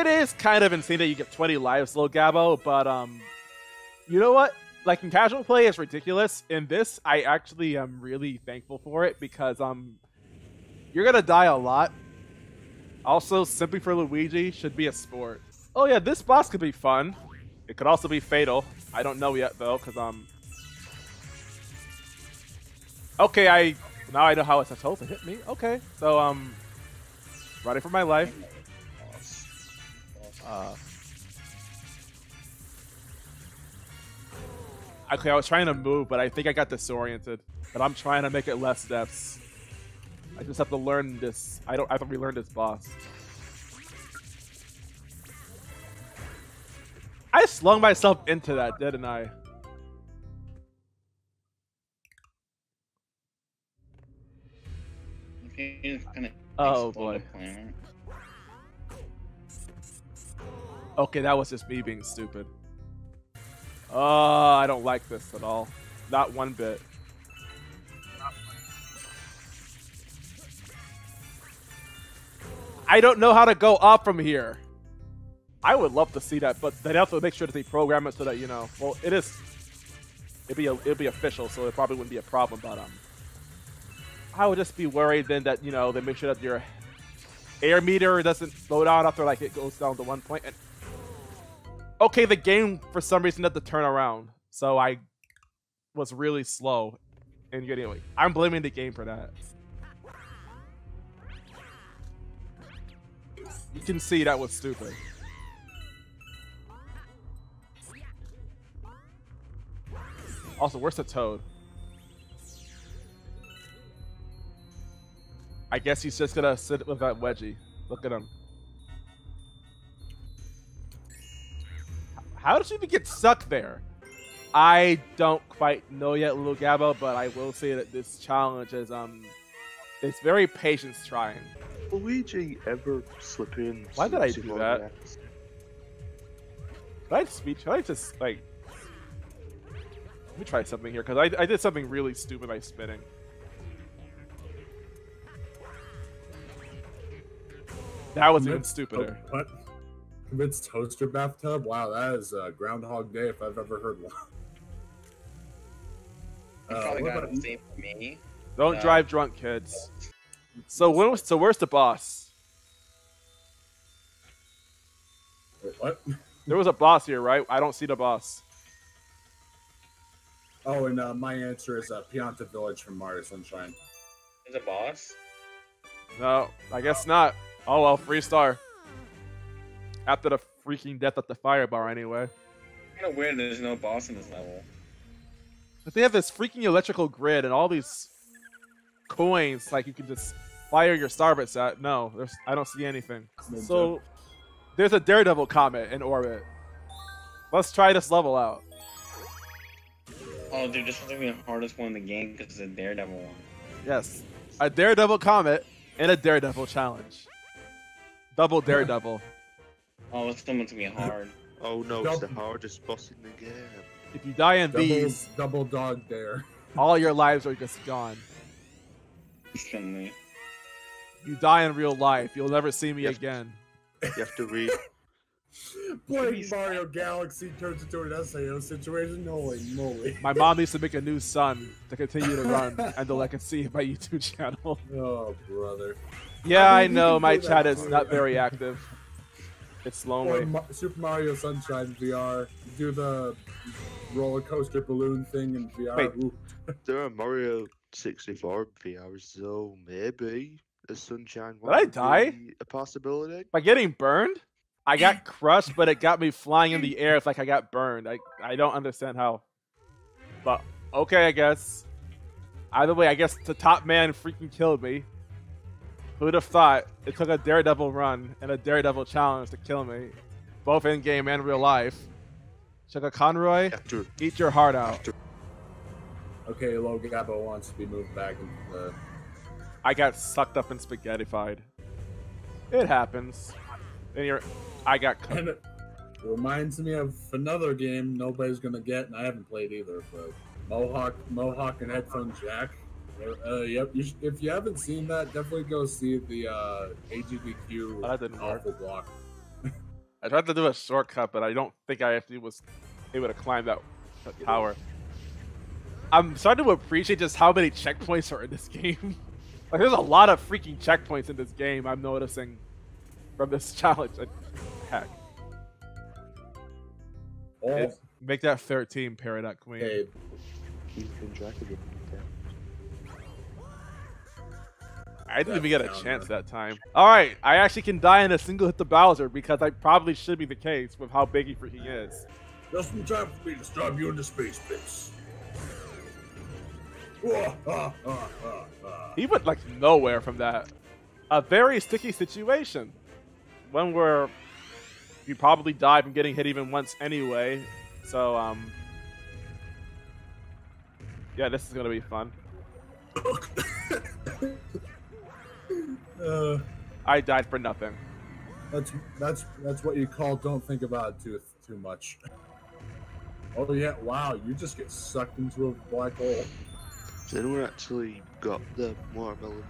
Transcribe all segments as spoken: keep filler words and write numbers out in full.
It is kind of insane that you get twenty lives, Lil Gabbo, but um, you know what? Like, in casual play, it's ridiculous. In this, I actually am really thankful for it because um, you're going to die a lot. Also, simply for Luigi should be a sport. Oh yeah, this boss could be fun. It could also be fatal. I don't know yet, though, because um... okay, I... now I know how it's supposed to hit me. Okay, so um... running for my life. Uh, okay, I was trying to move, but I think I got disoriented. But I'm trying to make it less steps. I just have to learn this. I don't. I have to relearn this boss. I slung myself into that, didn't I? Oh boy. Okay, that was just me being stupid. Oh, uh, I don't like this at all. Not one bit. I don't know how to go up from here. I would love to see that, but they'd have to make sure that they program it so that, you know, well, it is, it'd be, a, it'd be official, so it probably wouldn't be a problem, but um, I would just be worried then that, you know, they make sure that your air meter doesn't slow down after, like, it goes down to one point, and okay, the game, for some reason, had to turn around. So I was really slow. And anyway, I'm blaming the game for that. You can see that was stupid. Also, where's the toad? I guess he's just gonna sit with that wedgie. Look at him. How did you even get stuck there? I don't quite know yet, Lil Gabbo, but I will say that this challenge is um, it's very patience trying. Luigi ever slip in? Why did I do that? Did I speech? Did I just like? Let me try something here because I I did something really stupid by spinning. That was even stupider. Oh, what? It's Toaster Bathtub? Wow, that is uh, Groundhog Day if I've ever heard one. Uh, probably got a save for me. Don't uh, drive drunk, kids. So when was, so where's the boss? Wait, what? There was a boss here, right? I don't see the boss. Oh, and uh, my answer is uh, Pianta Village from Mario Sunshine. There's a boss? No, I guess not. Oh well, free star. After the freaking death at the firebar, anyway. Kind of weird. There's no boss in this level. But they have this freaking electrical grid and all these coins. Like you can just fire your starbits at. No, there's. I don't see anything. Ninja. So there's a Daredevil comet in orbit. Let's try this level out. Oh, dude, this is gonna be the hardest one in the game because it's a Daredevil one. Yes, a Daredevil comet and a Daredevil challenge. Double Daredevil. Oh, it's going to be hard. Oh no, double. It's the hardest boss in the game. If you die in double, these... Double dog dare. All your lives are just gone. You die in real life. You'll never see me you again. To, you have to read. Playing Mario Galaxy turns into an S A O situation? Holy moly. My mom needs to make a new son to continue to run until I can see my YouTube channel. Oh, brother. Yeah, I, I know. My chat is not very active. It's lonely. Ma Super Mario Sunshine V R. Do the roller coaster balloon thing in V R. Wait, there are Mario sixty-four V R, so maybe a Sunshine one. Did I die? A possibility. By getting burned? I got crushed, but it got me flying in the air. It's like I got burned. I I don't understand how. But okay, I guess. Either way, I guess the top man freaking killed me. Who'd have thought it took a Daredevil run and a Daredevil challenge to kill me, both in game and real life? Chugga Conroy, after, eat your heart out. After. Okay, Lil Gabbo wants to be moved back into the. I got sucked up and spaghettified. It happens. And you're, I got. Cut. And it reminds me of another game nobody's gonna get, and I haven't played either. But Mohawk, Mohawk, and Headphone Jack. Uh, yep. You if you haven't seen that, definitely go see the uh, A G D Q oh, awful work. block. I tried to do a shortcut, but I don't think I actually was able to climb that tower. I'm starting to appreciate just how many checkpoints are in this game. Like, there's a lot of freaking checkpoints in this game, I'm noticing from this challenge. Like, heck. Uh, make that thirteen, Paradox Queen. Hey, he's interacted with me. I didn't even get a chance that time. Alright, I actually can die in a single hit to Bowser because I probably should be the case with how big he freaking is. Just in time for me to stab you into space bits. He went like nowhere from that. A very sticky situation. One where you probably die from getting hit even once anyway. So, um. yeah, this is gonna be fun. uh, I died for nothing. That's that's that's what you call don't think about it too too much. Oh yeah, wow, you just get sucked into a black hole. Has anyone actually got the watermelons?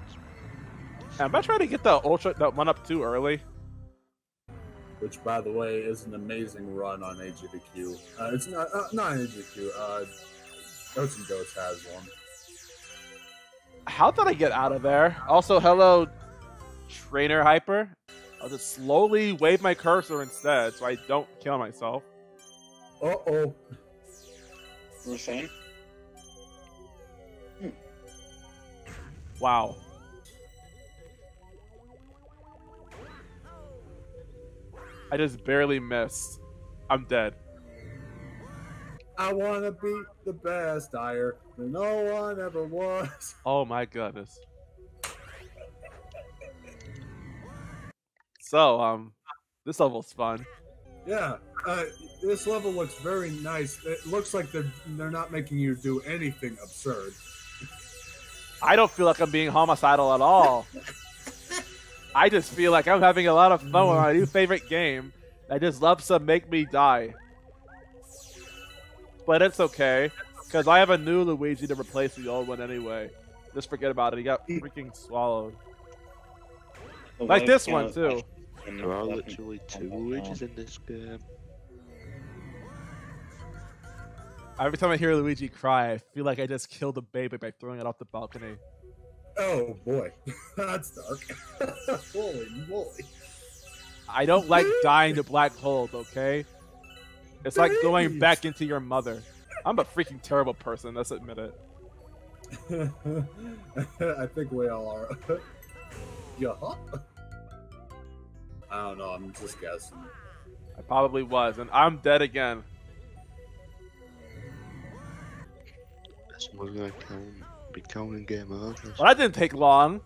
Am I trying to get the ultra that one up too early? Which, by the way, is an amazing run on A G D Q. Uh, it's not uh, not A G D Q. Uh, Goats and Ghost has one. How did I get out of there? Also, hello, Trainer Hyper. I'll just slowly wave my cursor instead, so I don't kill myself. Uh oh. We're saying. Wow. I just barely missed. I'm dead. I want to beat the best higher than no one ever was. Oh my goodness. So, um, this level's fun. Yeah, uh, this level looks very nice. It looks like they're, they're not making you do anything absurd. I don't feel like I'm being homicidal at all. I just feel like I'm having a lot of fun with my new favorite game. I just love to make me die. But it's okay, because I have a new Luigi to replace the old one anyway. Just forget about it. He got freaking swallowed. Well, like this one, too. There are literally two Luigis in this game. Every time I hear Luigi cry, I feel like I just killed a baby by throwing it off the balcony. Oh boy, that's dark. Holy moly. I don't like dying to black holes, okay? It's like going back into your mother. I'm a freaking terrible person, let's admit it. I think we all are. Yeah. I don't know, I'm just guessing. I probably was, and I'm dead again. Someone's gonna kill me. Be counting game over. Well, that didn't take long.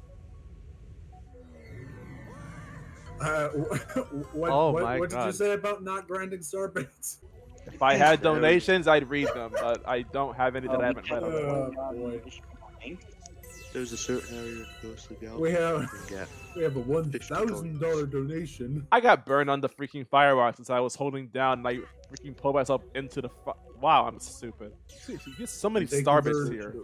Uh, what oh what, my what God. did you say about not grinding sorbets? If I had donations, I'd read them, but I don't have any that oh, I haven't read. Oh, There's a certain area of the we have get we have a one thousand dollar donation. I got burned on the freaking fireworks since I was holding down, and I freaking pulled myself into the. Fi wow, I'm stupid. Dude, you get so many starbits here.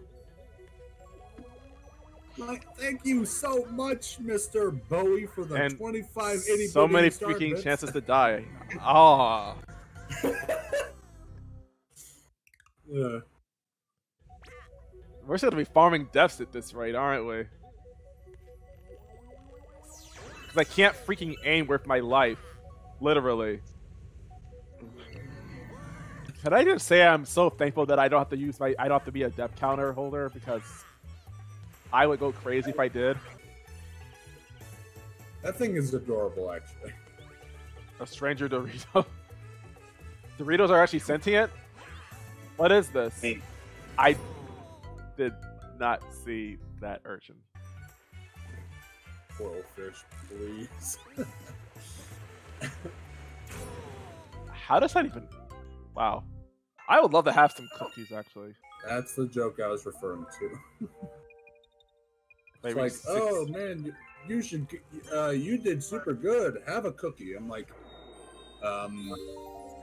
Like, thank you so much, Mister Bowie, for the and twenty-five itty so many freaking bits. Chances to die. Ah. Oh. Yeah. We're still gonna be farming deaths at this rate, aren't we? Because I can't freaking aim with my life, literally. Can I just say I'm so thankful that I don't have to use my I don't have to be a death counter holder because. I would go crazy if I did. That thing is adorable, actually. A stranger Dorito. Doritos are actually sentient? What is this? Me. I did not see that urchin. Coral fish, please. How does that even... Wow. I would love to have some cookies, actually. That's the joke I was referring to. It's like, six. Oh man, you should, uh, you did super good. Have a cookie. I'm like, um,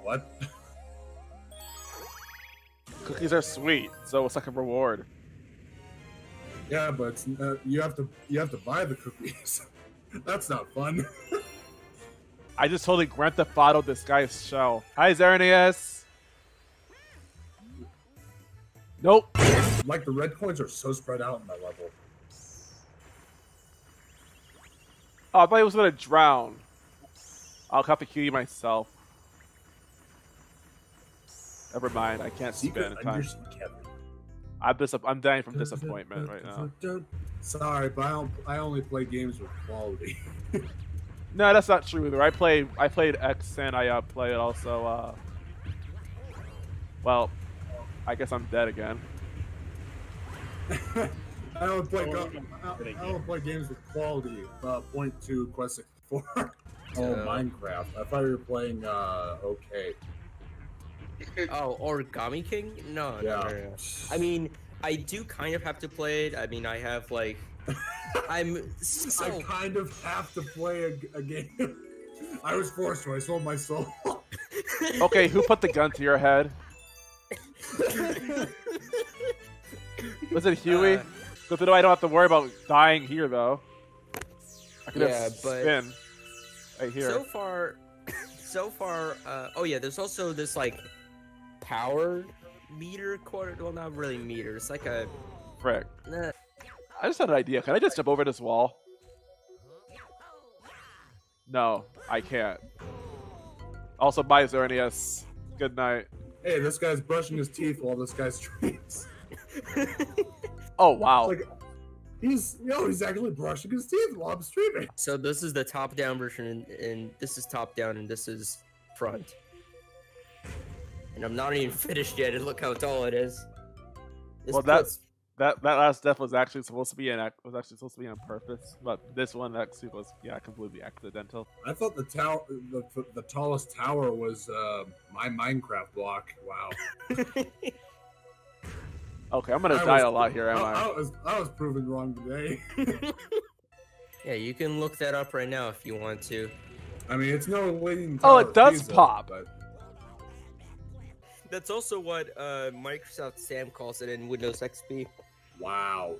what? Cookies are sweet, so it's like a reward. Yeah, but it's, uh, you have to, you have to buy the cookies. That's not fun. I just totally Grand Theft Auto this guy's shell. Hi, Xerneas. Nope. Like, the red coins are so spread out in that level. Oh, I thought he was gonna drown. I'll copy Q myself. Never mind, I can't spin in time. I'm, I'm dying from disappointment right now. Sorry, but I, don't, I only play games with quality. No, that's not true either. I played, I played X and I uh, played also, uh... well, I guess I'm dead again. I don't play, oh, I, I don't play games with quality. Uh, point two, Quest sixty-four. Oh, yeah. Minecraft. I thought you were playing, uh, okay. Oh, Origami King? No, yeah. no, no, no. I mean, I do kind of have to play it. I mean, I have, like... I'm so... I kind of have to play a, a game. I was forced to. I sold my soul. Okay, who put the gun to your head? Was it Huey? Because uh, then I don't have to worry about dying here, though. I could yeah, have spin but right here. So far... So far, uh, oh yeah, there's also this, like, power meter quarter. Well, not really meter. It's like a... Frick. Uh, I just had an idea. Can I just jump over this wall? No, I can't. Also, bye, Xerneas. Good night. Hey, this guy's brushing his teeth while this guy's dreams. Oh, wow. It's like, he's, you know, he's actually brushing his teeth while I'm streaming. So this is the top-down version, and, and this is top-down, and this is front. And I'm not even finished yet, and look how tall it is. It's well, that's, that that last death was actually supposed to be an was actually supposed to be on purpose, but this one actually was yeah completely accidental. I thought the tower, the, the tallest tower was uh, my Minecraft block. Wow. Okay, I'm gonna I die was, a lot here, am I? I, I, was, I was proven wrong today. Yeah, you can look that up right now if you want to. I mean, it's no waiting. Oh, it does pizza, pop. But... That's also what uh, Microsoft Sam calls it in Windows X P. Wow.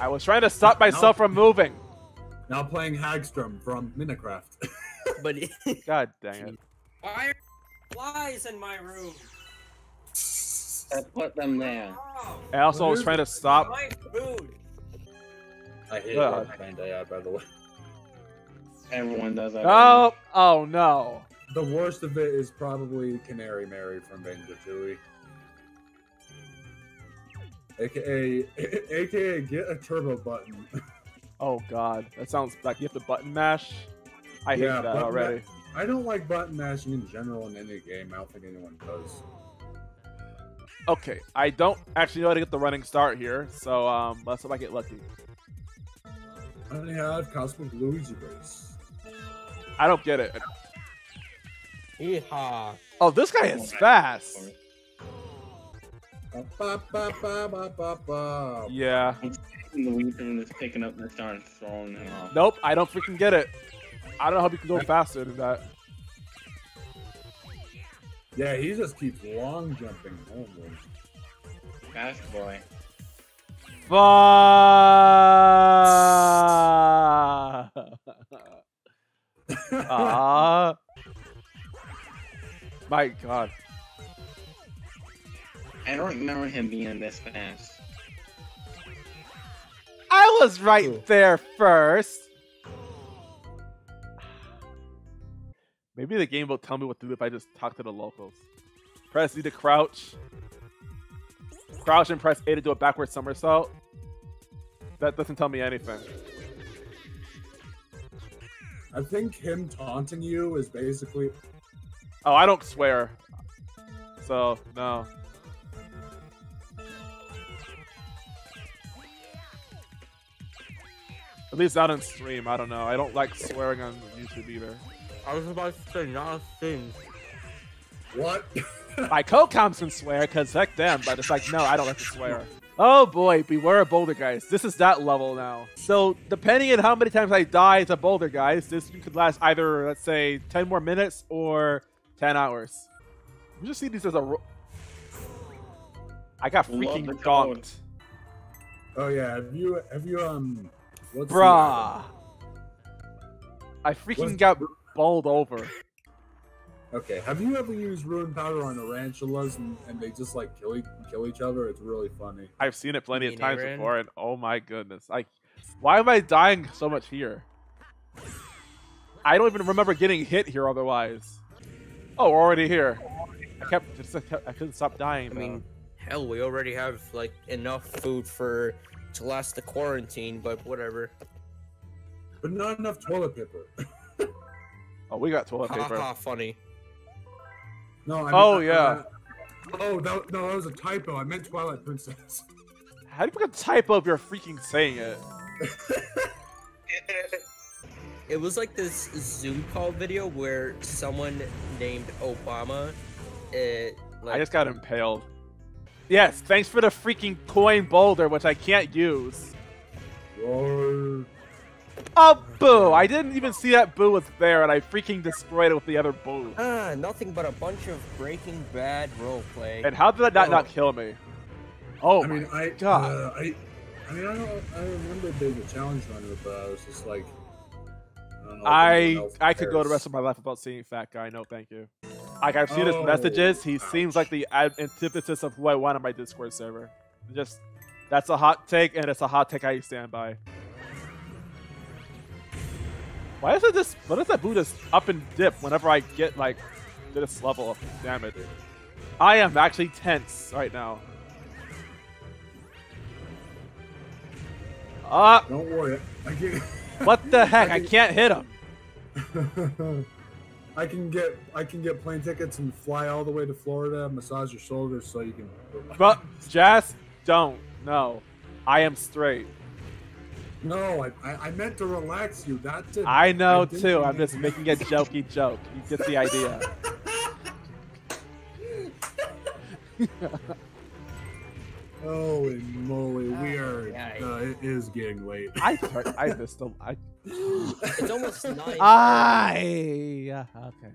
I was trying to stop myself now, from moving. Now playing Hagstrom from Minecraft. But God dang it. Why are flies in my room? I put them there. I also Where was trying to stop. My food. I hate uh, Pandai, by the way. Everyone does that. Oh, oh no. The worst of it is probably Canary Mary from Banjo-Tooie. A K A, A K A get a turbo button. Oh god, that sounds like you have to button mash. I yeah, hate that already. I don't like button mashing in general in any game. I don't think anyone does. Okay, I don't actually know how to get the running start here, so um, let's hope I get lucky. I only have Cosmic Luigi base. I don't get it. Yeehaw. Oh, this guy is fast. Yeah. Luigi is picking up the star and throwing him off. Nope, I don't freaking get it. I don't know how you can go faster than that. Yeah, he just keeps long jumping. Oh, fast boy. Ah! uh, my God. I don't remember him being this fast. I was right Ooh. there first. Maybe the game will tell me what to do if I just talk to the locals. Press E to crouch. Crouch and press A to do a backward somersault. That doesn't tell me anything. I think him taunting you is basically... Oh, I don't swear. So, no. At least not on stream, I don't know. I don't like swearing on YouTube either. I was about to say not a thing. What? My co-coms can swear, because heck them, but it's like, no, I don't like to swear. Oh boy, beware of Boulder guys. This is that level now. So, depending on how many times I die to Boulder guys, this could last either, let's say, ten more minutes or ten hours. You just see these as a ro I got freaking gonked. Oh yeah, have you, have you, um... Bruh. I freaking What's got... bowled over. Okay, have you ever used Ruin Powder on tarantulas and, and they just like kill, kill each other? It's really funny. I've seen it plenty of times before, and oh my goodness. Like, why am I dying so much here? I don't even remember getting hit here otherwise. Oh, we're already here. I kept, just, I kept, I couldn't stop dying. I though. mean, hell, we already have like enough food for to last the quarantine, but whatever. But not enough toilet paper. Oh, we got toilet paper. Ha ha, funny. No, I mean, oh, yeah. I, I, oh, that, no, that was a typo. I meant Twilight Princess. How do you put a typo if you're freaking saying it? It was like this Zoom call video where someone named Obama. It, like, I just got impaled. Yes, thanks for the freaking coin boulder, which I can't use. Roar. Oh, boo! I didn't even see that boo was there, and I freaking destroyed it with the other boo. Ah, nothing but a bunch of Breaking Bad roleplay. And how did that not, oh. not kill me? Oh, I mean, my I, God. Uh, I, I mean, I, don't, I remember there was a challenge runner, but I was just like... I don't know I, I could go the rest of my life without seeing Fat Guy, no thank you. Like, I've seen oh, his messages, he ouch. seems like the antithesis of who I want on my Discord server. Just, that's a hot take, and it's a hot take I stand by. Why is it just? Why does that boo just up and dip whenever I get like to this level of damage? I am actually tense right now. Ah! Uh, Don't worry. I can. What the heck? I, can, I can't hit him. I can get. I can get plane tickets and fly all the way to Florida. Massage your shoulders so you can. But just don't. No, I am straight. No, I, I I meant to relax you. That's it. I know I too. I'm just making a jokey joke. You get the idea. Holy moly, we are. Uh, it is getting late. I start, I missed a. I... It's almost nine. I uh, okay.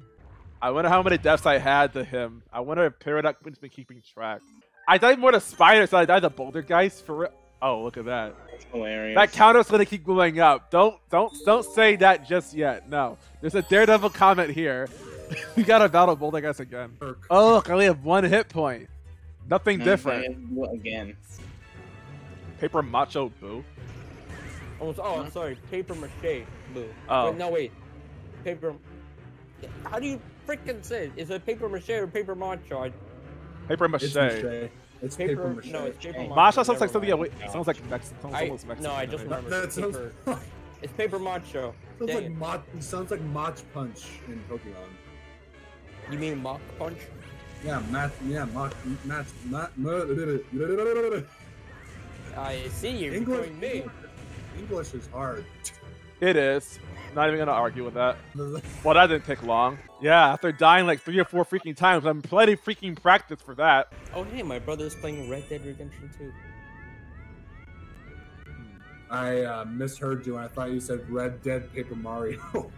I wonder how many deaths I had to him. I wonder if Paradox Queen's been keeping track. I died more to spiders than I died to Boulder guys for real. Oh, look at that. That's hilarious. That counter's gonna keep going up. Don't don't don't say that just yet. No. There's a Daredevil comment here. We gotta battle Boulder guys again. Oh look, I only have one hit point. Nothing no, different. Again. Paper macho boo. Oh, oh I'm sorry, paper mache boo. Oh wait, no wait. Paper How do you freaking say it? Is it paper mache or paper macho? Paper mache. It's mache. It's paper, paper mache. No, it's paper mache. Mache sounds Never like something. Yeah, wait, no. sounds like Mexican. Sounds I, almost Mexican. No, I just remember. That, that sounds, paper. It's paper macho. Sounds Dang like Mach. Sounds like Mach Punch in Pokemon. You mean Mach Punch? Yeah, Mach. Yeah, Mach. Mach. Mach. I see you. English, me. English is hard. It is. Not even gonna argue with that. Well, that didn't take long. Yeah, after dying like three or four freaking times, I'm plenty freaking practice for that. Oh hey, my brother's playing Red Dead Redemption two. I uh, misheard you, and I thought you said Red Dead Paper Mario.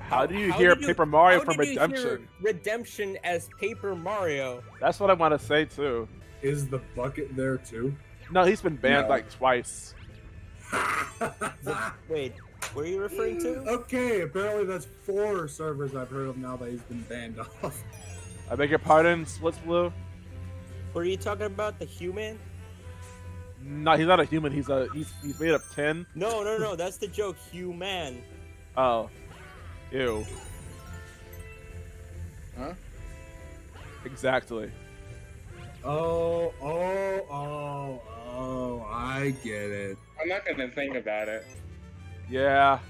How do you how hear Paper you, Mario from Redemption? Redemption as Paper Mario. That's what I want to say too. Is the bucket there too? No, he's been banned no. like twice. Wait. What are you referring to? Okay, apparently that's four servers I've heard of now that he's been banned off. I beg your pardon, Split's Blue? What are you talking about, the human? No, he's not a human, he's a he's he's made up ten. No, no, no, that's the joke, human. Oh. Ew. Huh? Exactly. Oh, oh, oh, oh, I get it. I'm not gonna think about it. Yeah.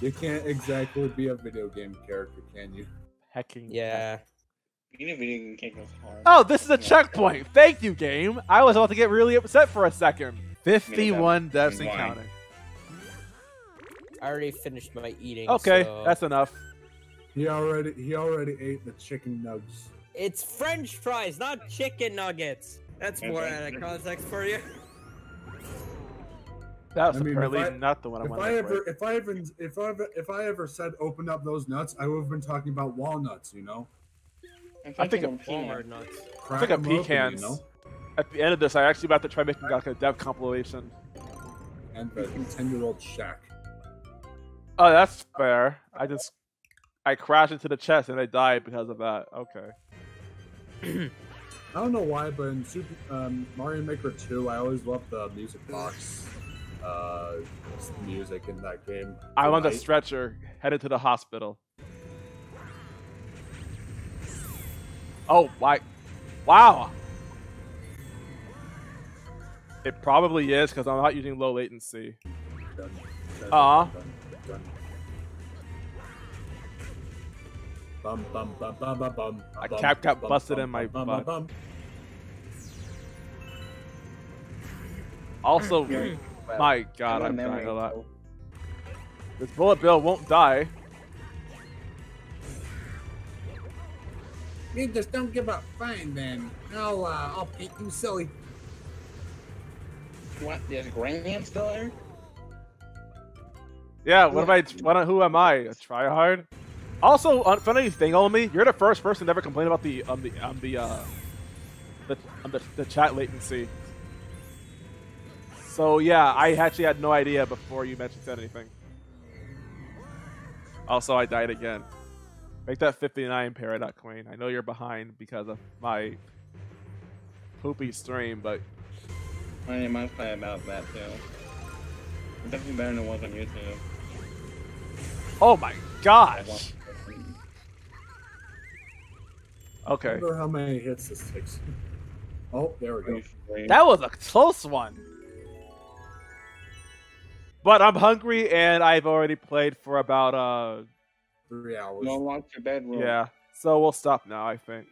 You can't exactly be a video game character, can you? Hecking. Yeah. Being a video game character is hard. Oh, this is a checkpoint. Thank you, game. I was about to get really upset for a second. fifty-one deaths and counting. I already finished my eating. Okay, so that's enough. He already he already ate the chicken nuggets. It's French fries, not chicken nuggets. That's more out of context for you. That was I mean, apparently I, not the one I if wanted. I ever, if I ever, if I ever, if I ever said open up those nuts, I would have been talking about walnuts, you know. I think of pecan nuts. I think of pecans. You know? At the end of this, I actually about to try making like a dev compilation. And the ten-year-old Shaq. Oh, that's fair. I just I crashed into the chest and I died because of that. Okay. I don't know why, but in Super um, Mario Maker two, I always loved the music box. Uh, the music in that game. I want the stretcher headed to the hospital. Oh, why? Wow. It probably is because I'm not using low latency. Uh-huh. Bum, bum, bum, bum, bum, bum, a cap got bum, busted bum, in my bum, butt. Bum, bum. Also, well, my god, I'm dying a lot. This bullet bill won't die. You just don't give up. Fine, then. I'll, uh, I'll paint you silly. What? There's Graham still there? Yeah, what am I? What, who am I? A tryhard? Also, funny thing on me, you're the first person to ever complain about the um the um the uh the um, the, the chat latency. So yeah, I actually had no idea before you mentioned said anything. Also, I died again. Make that fifty-nine, Paradox Queen. I know you're behind because of my poopy stream, but I am upset about that too. It's definitely better than it was on YouTube. Oh my gosh. Okay. I wonder how many hits this takes. Oh, there we go. That was a close one. But I'm hungry and I've already played for about uh three hours. No, lock your bed, Will. Yeah. So we'll stop now, I think.